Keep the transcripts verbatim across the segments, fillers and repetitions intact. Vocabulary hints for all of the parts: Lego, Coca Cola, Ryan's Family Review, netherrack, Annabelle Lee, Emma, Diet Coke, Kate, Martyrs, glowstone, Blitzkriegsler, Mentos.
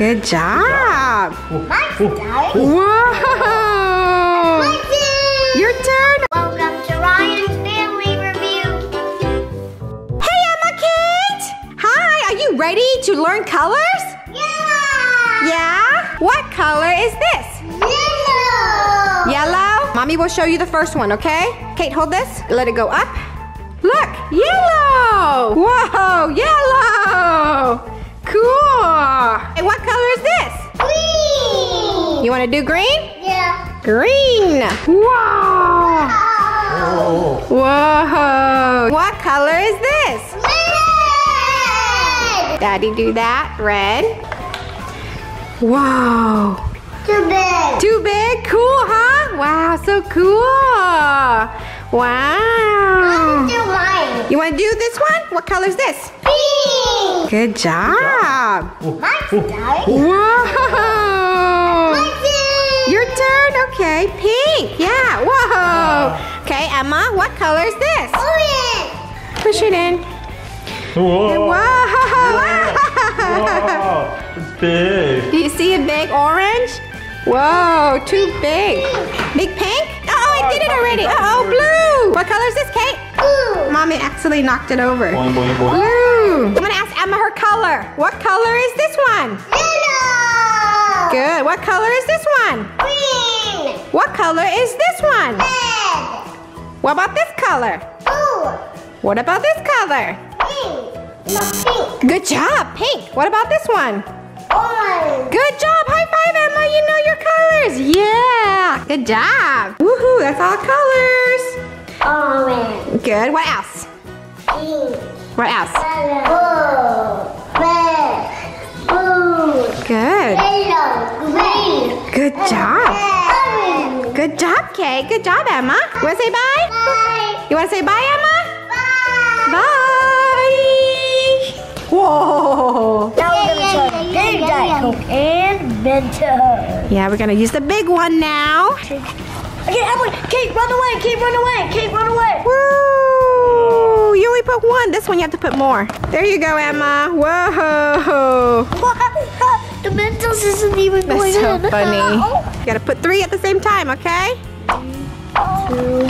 Good job. Good job. Oh, oh, oh. Whoa! My turn. Your turn. Welcome to Ryan's Family Review. Hey, Emma Kate. Hi. Are you ready to learn colors? Yeah. Yeah. What color is this? Yellow. Yellow. Mommy will show you the first one. Okay. Kate, hold this. Let it go up. Look, yellow. Whoa, yellow. Cool. Hey, what color is this? Green. You want to do green? Yeah. Green. Whoa. Whoa. Whoa. What color is this? Red. Daddy, do that. Red. Whoa. Too big. Too big? Cool, huh? Wow, so cool. Wow. I want to do mine. You want to do this one? What color is this? Green. Good job. Good job. My turn. Whoa. My turn. Your turn? Okay, pink. Yeah, whoa. Uh, okay, Emma, what color is this? Orange. Push it in. Whoa. Whoa. Whoa. Whoa. It's big. Do you see a big orange? Whoa, too big. Big pink? Uh-oh, I did it already. Uh-oh, blue. What color is this, Kate? Blue. Mommy actually knocked it over. Boing, boing, boing. Blue. I'm gonna ask Emma her color. What color is this one? Yellow. Good. What color is this one? Green. What color is this one? Red. What about this color? Blue. What about this color? Pink. Pink. Good job, pink. What about this one? Orange. Good job. High five, Emma. You know your colors. Yeah. Good job. Woohoo. That's all colors. Orange. Good. What else? Pink. What else? Yellow. Blue. Red. Blue. Good. Yellow. Green. Good job. Orange. Good job, Kate. Good job, Emma. You want to say bye? Bye. You want to say bye, Emma? Bye. Bye. Whoa! Now we're gonna try big Diet Coke and Mentos. Yeah, we're gonna use the big one now. Okay, everyone, Kate, run away! Kate, run away! Kate, run away! Woo! You only put one. This one you have to put more. There you go, Emma. Whoa! What? The Mentos isn't even That's going so in. That's so funny. Oh. You gotta put three at the same time, okay? Two,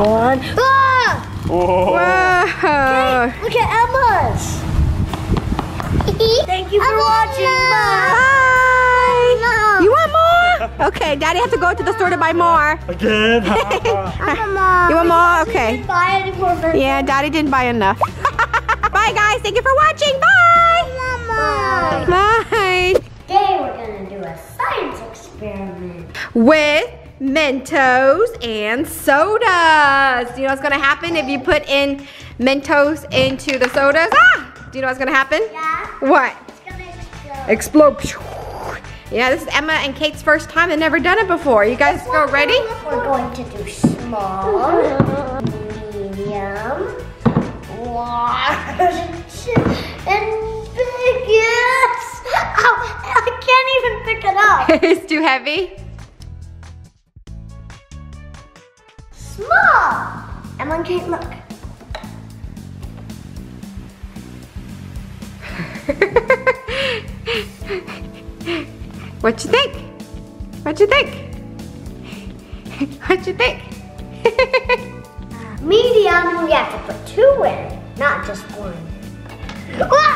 one. Ah! Whoa! Whoa! Kate, look at Emma's. Thank you for watching. Bye. Bye. You want more? Okay, Daddy has to go to the store to buy more. Again? You want more? Okay. Yeah, Daddy didn't buy enough. Bye, guys. Thank you for watching. Bye. Bye. Bye. Today we're gonna do a science experiment with Mentos and sodas. You know what's gonna happen if you put in Mentos into the sodas? Ah! Do you know what's gonna happen? Yeah. What? It's gonna explode. Explode. Yeah, this is Emma and Kate's first time. They've never done it before. You guys That's go ready? We're going to do small, medium, large, and big. Yes. Oh, I can't even pick it up. It's too heavy. Small. Emma and Kate, look. What you think? What you think? What you think? Medium, we have to put two in, not just one. Whoa!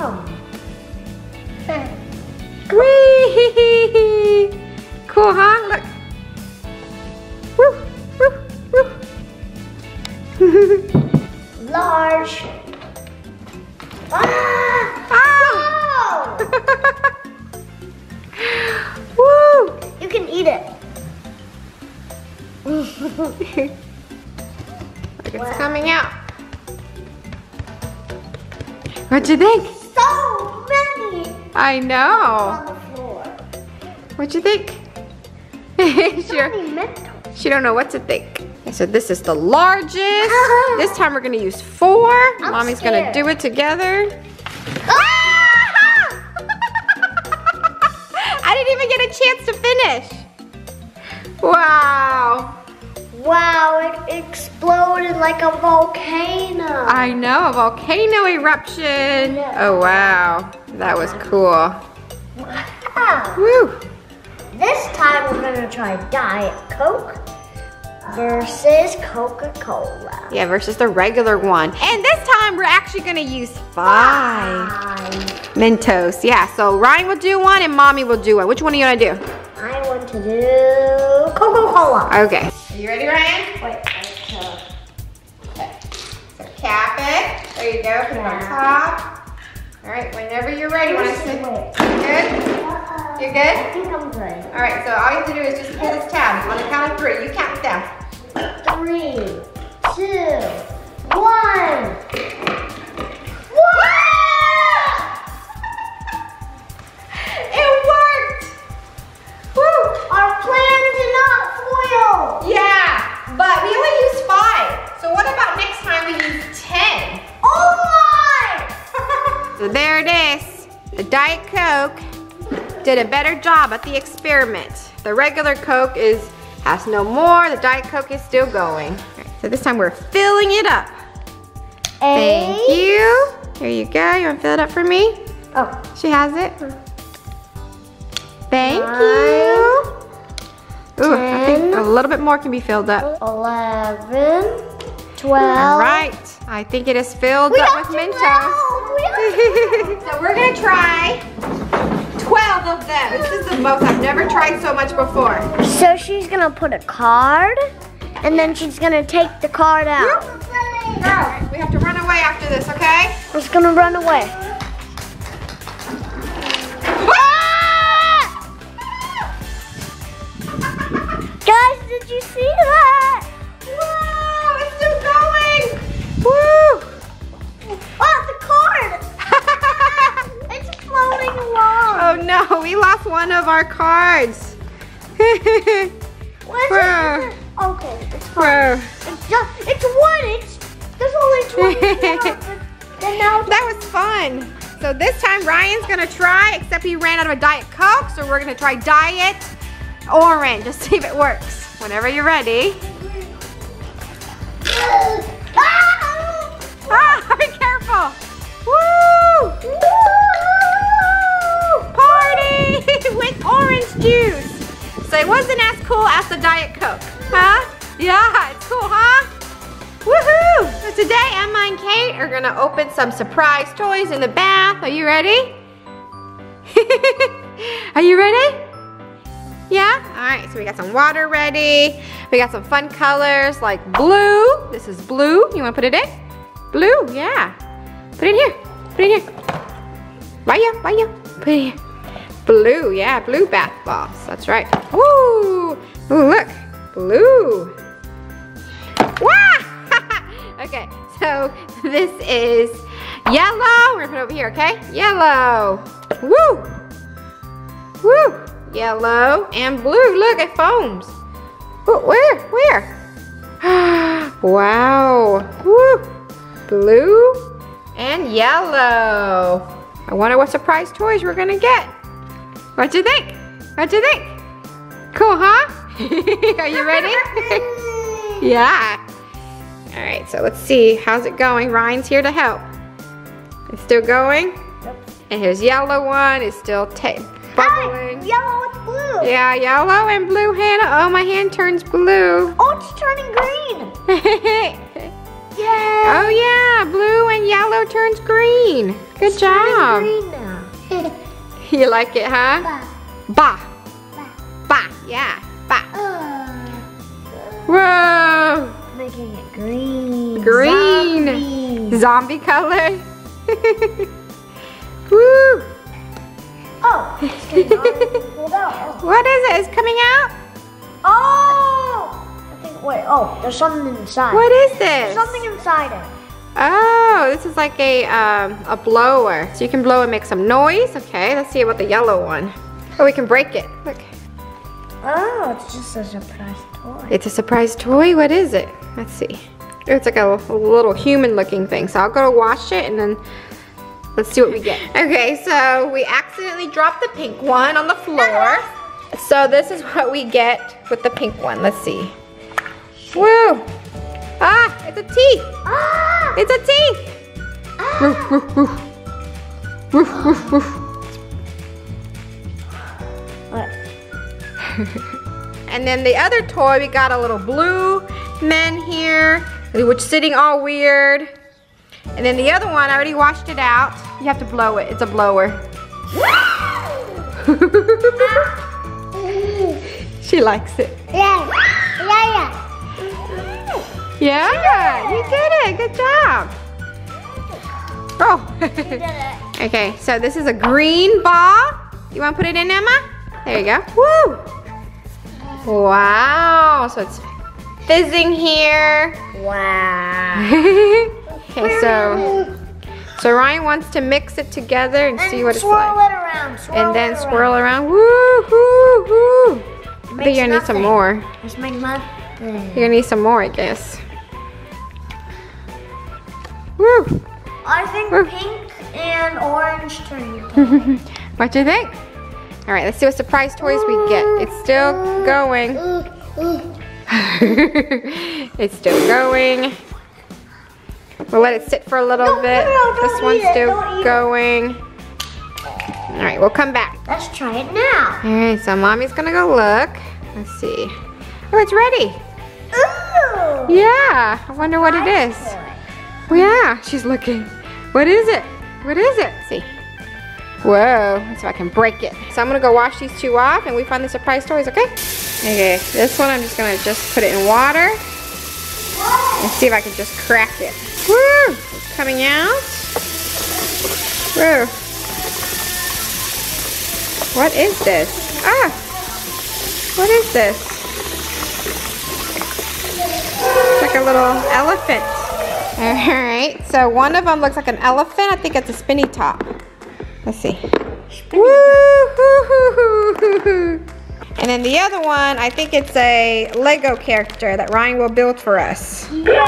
Oh. Whee! Cool, huh? Look. Woo! Woo! Woo! Large. Ah! Ah! Woo! You can eat it. Look, wow. It's coming out. What do you think? So many. I know. On the floor. What do you think? So many Mentos. She don't know what to think. So this is the largest. This time we're gonna use four. I'm Mommy's scared. Gonna do it together. Ah! I didn't even get a chance to finish. Wow. Wow, it exploded like a volcano. I know, a volcano eruption. Oh wow, that was cool. Wow. Woo. This time we're gonna try Diet Coke versus Coca Cola. Yeah, versus the regular one. And this time we're actually gonna use five. five. Mentos, yeah. So Ryan will do one and Mommy will do one. Which one are you gonna do? I want to do Coca Cola. Okay. Are you ready, Ryan? Wait, let's okay. So cap it. There you go, put it on top. All right, whenever you're ready. When I sit. Good? You're good? I think I'm good. All right, so all you have to do is just pull this tab. On the count of three, you count down. Three, two, one. Whoa! It worked! Woo! Our plan did not foil. Yeah, but we only used five. So what about next time we use ten? Oh my! So there it is. The Diet Coke did a better job at the experiment. The regular Coke is has no more. The Diet Coke is still going. Right, so this time we're filling it up. A Thank you. Here you go. You want to fill it up for me? Oh, she has it. Thank Nine, you. Ooh, ten, I think a little bit more can be filled up. Eleven. Twelve. All right. I think it is filled we up with Mentos. We so we're gonna try twelve of them. This is the most I've never tried so much before. So she's gonna put a card, and then she's gonna take the card out. Oh, we have to run away after this, okay? We're just gonna run away. Ah! Guys, did you see that? Whoa, it's still going. Woo! Oh, the card. Oh no, we lost one of our cards. Okay, it's fine. It's, just, it's one, it's, there's only twenty-four. That was fun. So this time Ryan's gonna try, except he ran out of a Diet Coke, so we're gonna try Diet Orange, just see if it works. Whenever you're ready. Ah, be careful. Woo! With orange juice. So it wasn't as cool as the Diet Coke, huh? Yeah, it's cool, huh? Woohoo! So today, Emma and Kate are gonna open some surprise toys in the bath. Are you ready? Are you ready? Yeah? All right, so we got some water ready. We got some fun colors like blue. This is blue. You wanna put it in? Blue, yeah. Put it in here, put it in here. Vaya, vaya, put it here. Blue, yeah, blue bath balls. That's right. Woo! Ooh, look, blue. Wow! Okay, so this is yellow. We're gonna put it over here, okay? Yellow. Woo! Woo! Yellow and blue. Look, it foams. Ooh, where? Where? Wow. Woo! Blue and yellow. I wonder what surprise toys we're gonna get. What do you think? What do you think? Cool, huh? Are you ready? Yeah. All right, so let's see. How's it going? Ryan's here to help. It's still going? Yep. And here's yellow one. It's still bubbling. Ah, yellow with blue. Yeah, yellow and blue, Hannah. Oh, my hand turns blue. Oh, it's turning green. Yay. Oh, yeah. Blue and yellow turns green. Good it's job. Green now. You like it, huh? Ba. Ba. Ba. Yeah. Ba. Whoa. Making it green. Green. Zombie, Zombie color. Woo. Oh. It's out. What is it? It's coming out? Oh. I think, wait. Oh, there's something inside. What is this? There's something inside it. Oh, this is like a um, a blower. So you can blow and make some noise. Okay, let's see about the yellow one. Oh, we can break it. Look. Oh, it's just a surprise toy. It's a surprise toy? What is it? Let's see. It's like a, a little human looking thing. So I'll go wash it and then let's see what we get. Okay, so we accidentally dropped the pink one on the floor. So this is what we get with the pink one. Let's see. Woo! Ah, it's a T. Ah. It's a T. Ah. Woof, woof, woof. Woof, woof, woof. And then the other toy, we got a little blue man here, which is sitting all weird. And then the other one, I already washed it out. You have to blow it. It's a blower. She likes it. Yeah. Yeah, yeah. Yeah, you did it. Good job. Oh. Okay, so this is a green ball. You want to put it in, Emma? There you go. Woo! Wow. So it's fizzing here. Wow. Okay, so so Ryan wants to mix it together and, and see what it's like. Swirl it around. Swirl and then it around. Swirl around. Woo hoo hoo. I think you're gonna need some more. It's my mother. You're gonna need some more, I guess. Woo. I think Woo. Pink and orange turn. What do you think? All right, let's see what surprise toys we get. It's still going. It's still going. We'll let it sit for a little no, bit. No, no, this one's still going. All right, we'll come back. Let's try it now. All right, so mommy's gonna go look. Let's see. Oh, it's ready. Ooh. Yeah, I wonder what it is. Well, yeah, she's looking. What is it? What is it? Let's see. Whoa, so I can break it. So I'm gonna go wash these two off and we find the surprise toys, okay? Okay, this one I'm just gonna just put it in water. And see if I can just crack it. Woo, it's coming out. Woo. What is this? Ah, what is this? It's like a little elephant. All right, so one of them looks like an elephant. I think it's a spinny top. Let's see. Woo-hoo-hoo-hoo-hoo-hoo. And then the other one, I think it's a Lego character that Ryan will build for us. Yeah!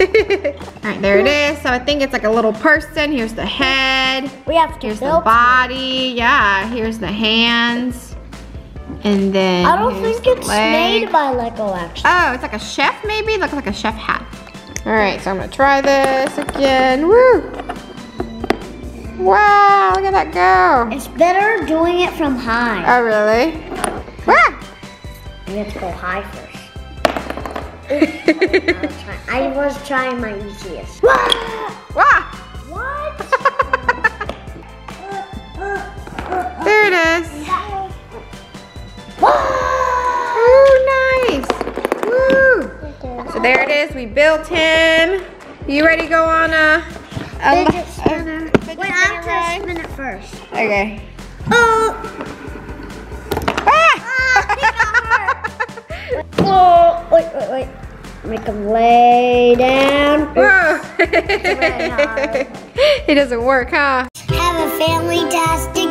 All right, there it is. So I think it's like a little person. Here's the head. We have to here's build the body. It. Yeah, here's the hands. And then I don't think it's leg. Made by Lego, actually. Oh, it's like a chef, maybe? It looks like a chef hat. All right, so I'm going to try this again. Woo! Wow, look at that go. It's better doing it from high. Oh, really? Ah! You have to go high first. I, was trying, I was trying my easiest. Wah! Wah! What? There it is. Oh, nice. Woo! So there it is. We built him. You ready to go on a... a fidget spinner. Wait, I have to spin it first. Okay. Oh! Ah! Ah, oh! Wait, wait, wait. Make him lay down. Whoa! It doesn't work, huh? Have a family task.